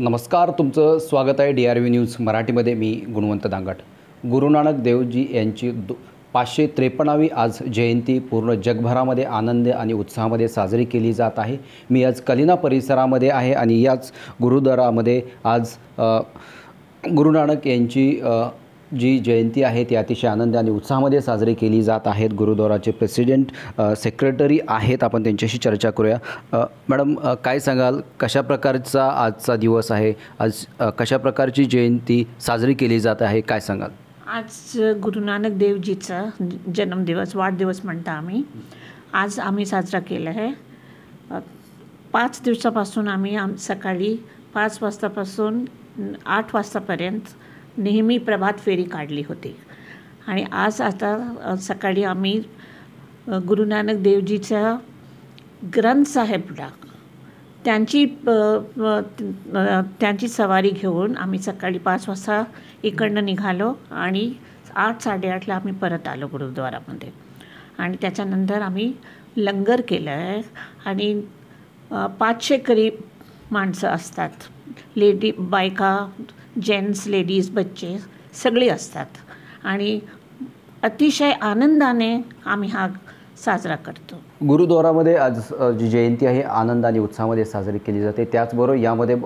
नमस्कार, तुमचं स्वागत आहे DRV न्यूज मराठीमध्ये। मी गुणवंत दांगट। गुरुनानक देवजी यांची 553वी आज जयंती पूर्ण जगभरामध्ये आनंद आणि उत्साहामध्ये साजरी केली जात आहे। मी आज कलिना परिसरामध्ये आहे आणि याच गुरुद्वारामध्ये आज गुरुनानक यांची जी जयंती आहे ती अतिशय आनंद आणि उत्साहामध्ये साजरी केली जात आहे। गुरुद्वाराचे प्रेसिडेंट सेक्रेटरी आहेत, आपण त्यांच्याशी चर्चा करूया। मॅडम, काय सांगाल, कशा प्रकारचा आजचा दिवस आहे, आज कशा प्रकारची जयंती साजरी केली जात आहे, काय सांगाल? आज गुरुनानक देवजीचा जन्मदिवस, वाढदिवस म्हणता आम्ही, आज आम्ही साजरा केला आहे। 5 दिवसापासून आम्ही सकाळी 5 वाजतापासून 8 वाजतापर्यंत नेहमी प्रभात फेरी काढली होती आणि आज आता सकाळी आम्ही गुरुनानक देवजीच्या ग्रंथ साहेबला त्यांची सवारी घेऊन आम्ही सकाळी 5 वाजता इकडनं निघालो आणि 8 साडेआठला आम्ही परत आलो गुरुद्वारामध्ये। आणि त्याच्यानंतर आम्ही लंगर केलं आहे आणि 500 करीब माणसं असतात, लेडी, बायका, जेंट्स, लेडीज, बच्चे सगळे असतात आणि अतिशय आनंदाने आम्ही हा साजरा करतो। गुरुद्वारामध्ये आज जी जयंती आहे आनंद आणि उत्साहामध्ये साजरी केली जाते। त्याचबरोबर यामध्ये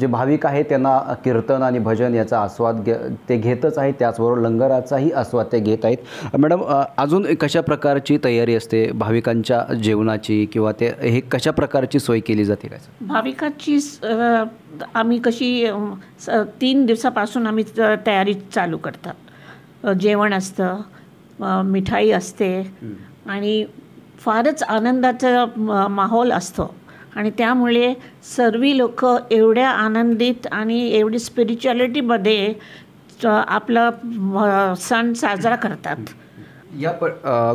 जे भाविक आहेत त्यांना कीर्तन आणि भजन याचा आस्वाद ते घेतच आहेत, त्याचबरोबर लंगराचाही आस्वाद ते घेत आहेत। मॅडम, अजून कशा प्रकारची तयारी असते भाविकांच्या जेवणाची किंवा ते हे कशा प्रकारची सोय केली जाते? काय भाविकांची आम्ही कशी 3 दिवसापासून आम्ही तयारी चालू करतात। जेवण असतं, मिठाई असते आणि फारच आनंदाचा माहोल असतो आणि त्यामुळे सर्व लोक एवढ्या आनंदित आणि एवढी स्पिरिचुअलिटीमध्ये आपला सण साजरा करतात। या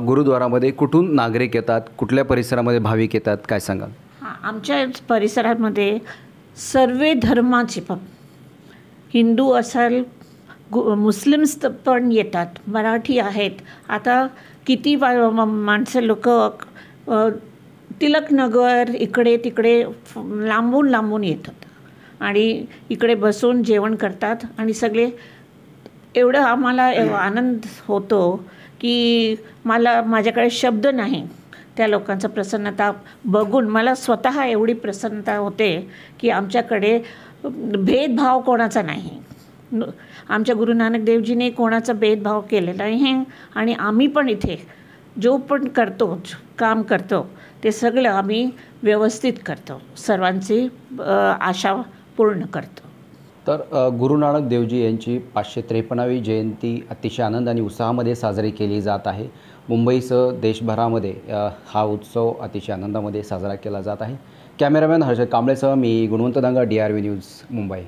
गुरुद्वारामध्ये कुठून नागरिक येतात, कुठल्या परिसरामध्ये भाविक येतात, काय सांगाल? हां, आमच्या परिसरामध्ये सर्व धर्माचे, हिंदू असेल, मुस्लिम्स पण येतात, मराठी आहेत, आता किती माणसं लोक तिलक नगर इकडे तिकडे लांबून लांबून येतात आणि इकडे बसून जेवण करतात आणि सगळे एवढं आम्हाला आनंद होतो की माझ्याकडे शब्द नाही त्या लोकांचा प्रसन्नता बघून मला स्वतः एवढी प्रसन्नता होते की आमच्याकडे भेदभाव कोणाचा नाही। आमच्या गुरुनानक देवजीने कोणाचा भेदभाव केलेला आहे आणि आम्ही पण इथे जो पण करतो, काम करतो, ते सगळं आम्ही व्यवस्थित करतो, सर्वांची आशा पूर्ण करतो। तर गुरुनानक देवजी यांची 553वी जयंती अतिशय आनंद आणि उत्साहामध्ये साजरी केली जात आहे। मुंबईसह देशभरामध्ये हा उत्सव अतिशय आनंदामध्ये साजरा केला जात आहे। कॅमेरामॅन हर्षद कांबळेसह मी गुणवंत दंगा, DRV न्यूज मुंबई।